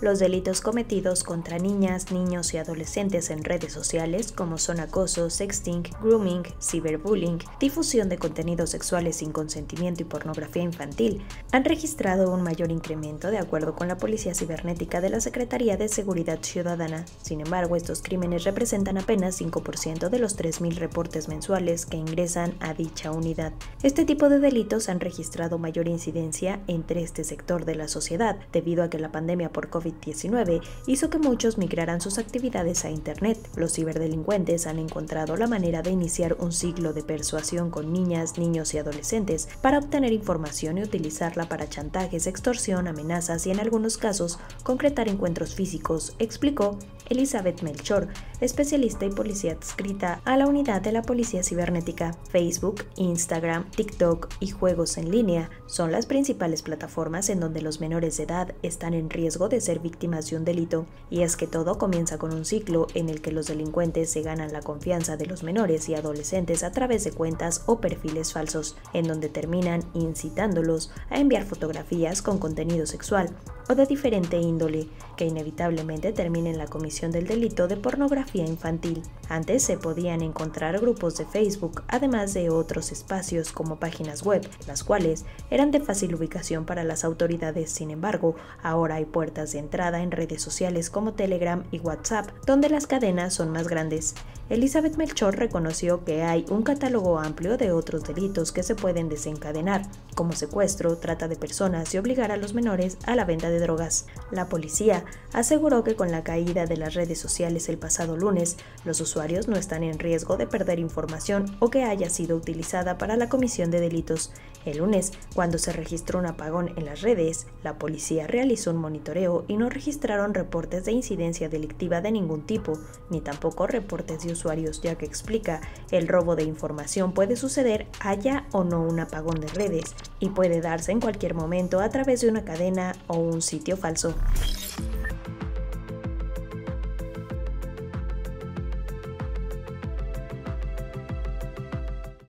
los delitos cometidos contra niñas, niños y adolescentes en redes sociales, como son acoso, sexting, grooming, ciberbullying, difusión de contenidos sexuales sin consentimiento y pornografía infantil, han registrado un mayor incremento de acuerdo con la Policía Cibernética de la Secretaría de Seguridad Ciudadana. Sin embargo, estos crímenes representan apenas 5% de los 3.000 reportes mensuales que ingresan a dicha unidad. Este tipo de delitos han registrado mayor incidencia entre este sector de la sociedad, debido a que la pandemia por COVID-19 hizo que muchos migraran sus actividades a Internet. Los ciberdelincuentes han encontrado la manera de iniciar un ciclo de persuasión con niñas, niños y adolescentes para obtener información y utilizarla para chantajes, extorsión, amenazas y en algunos casos concretar encuentros físicos, explicó Elizabeth Melchor, especialista y policía adscrita a la unidad de la Policía Cibernética. Facebook, Instagram, TikTok y juegos en línea son las principales plataformas en donde los menores de edad están en riesgo de ser víctimas de un delito, y es que todo comienza con un ciclo en el que los delincuentes se ganan la confianza de los menores y adolescentes a través de cuentas o perfiles falsos, en donde terminan incitándolos a enviar fotografías con contenido sexual o de diferente índole, que inevitablemente termina en la comisión del delito de pornografía infantil. Antes se podían encontrar grupos de Facebook, además de otros espacios como páginas web, las cuales eran de fácil ubicación para las autoridades. Sin embargo, ahora hay puertas de entrada en redes sociales como Telegram y WhatsApp, donde las cadenas son más grandes. Elizabeth Melchor reconoció que hay un catálogo amplio de otros delitos que se pueden desencadenar, como secuestro, trata de personas y obligar a los menores a la venta de drogas. La policía aseguró que con la caída de las redes sociales el pasado lunes, los usuarios no están en riesgo de perder información o que haya sido utilizada para la comisión de delitos. El lunes, cuando se registró un apagón en las redes, la policía realizó un monitoreo y no registraron reportes de incidencia delictiva de ningún tipo, ni tampoco reportes de usuarios, ya que, explica, el robo de información puede suceder haya o no un apagón de redes y puede darse en cualquier momento a través de una cadena o un sitio falso.